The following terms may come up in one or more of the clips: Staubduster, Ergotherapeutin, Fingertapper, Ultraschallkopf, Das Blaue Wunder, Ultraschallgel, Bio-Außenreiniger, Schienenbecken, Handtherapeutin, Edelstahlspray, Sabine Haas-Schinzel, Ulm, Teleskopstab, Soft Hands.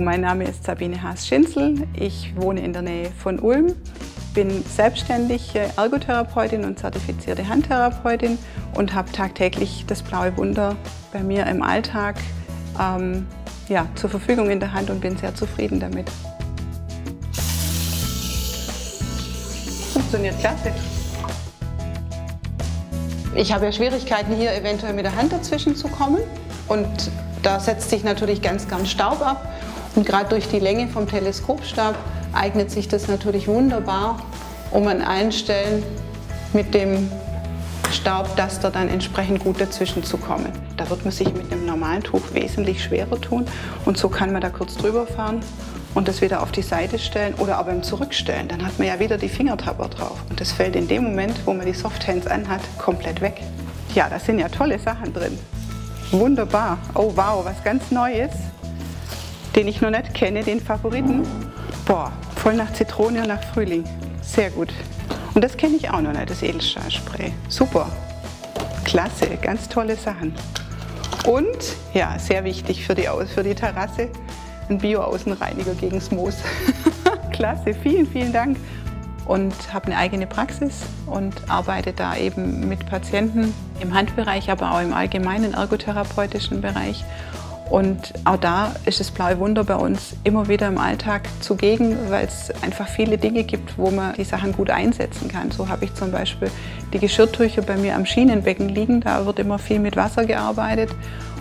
Mein Name ist Sabine Haas-Schinzel, ich wohne in der Nähe von Ulm, bin selbstständige Ergotherapeutin und zertifizierte Handtherapeutin und habe tagtäglich das blaue Wunder bei mir im Alltag zur Verfügung in der Hand und bin sehr zufrieden damit. Funktioniert klasse. Ich habe ja Schwierigkeiten, hier eventuell mit der Hand dazwischen zu kommen, und da setzt sich natürlich ganz gern Staub ab. Und gerade durch die Länge vom Teleskopstab eignet sich das natürlich wunderbar, um an allen Stellen mit dem Staubduster dann entsprechend gut dazwischen zu kommen. Da wird man sich mit einem normalen Tuch wesentlich schwerer tun, und so kann man da kurz drüber fahren und das wieder auf die Seite stellen oder aber im Zurückstellen. Dann hat man ja wieder die Fingertapper drauf und das fällt in dem Moment, wo man die Soft Hands anhat, komplett weg. Ja, da sind ja tolle Sachen drin. Wunderbar. Oh wow, was ganz Neues, den ich noch nicht kenne, den Favoriten. Boah, voll nach Zitrone und nach Frühling. Sehr gut. Und das kenne ich auch noch nicht, das Edelstahlspray. Super. Klasse, ganz tolle Sachen. Und, ja, sehr wichtig für die Terrasse, ein Bio-Außenreiniger gegens Moos. Klasse, vielen, vielen Dank. Und habe eine eigene Praxis und arbeite da eben mit Patienten im Handbereich, aber auch im allgemeinen ergotherapeutischen Bereich. Und auch da ist das blaue Wunder bei uns immer wieder im Alltag zugegen, weil es einfach viele Dinge gibt, wo man die Sachen gut einsetzen kann. So habe ich zum Beispiel die Geschirrtücher bei mir am Schienenbecken liegen, da wird immer viel mit Wasser gearbeitet.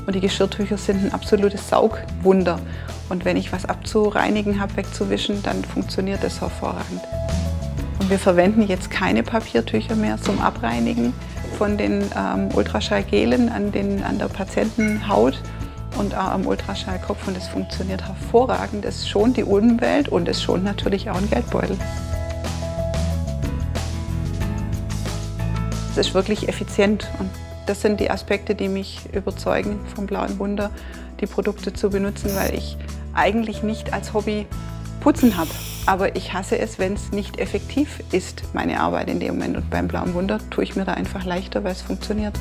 Und die Geschirrtücher sind ein absolutes Saugwunder. Und wenn ich was abzureinigen habe, wegzuwischen, dann funktioniert das hervorragend. Und wir verwenden jetzt keine Papiertücher mehr zum Abreinigen von den Ultraschallgelen an der Patientenhaut und auch am Ultraschallkopf, und es funktioniert hervorragend. Es schont die Umwelt und es schont natürlich auch einen Geldbeutel. Es ist wirklich effizient, und das sind die Aspekte, die mich überzeugen vom blauen Wunder, die Produkte zu benutzen, weil ich eigentlich nicht als Hobby Putzen habe. Aber ich hasse es, wenn es nicht effektiv ist, meine Arbeit in dem Moment. Und beim blauen Wunder tue ich mir da einfach leichter, weil es funktioniert.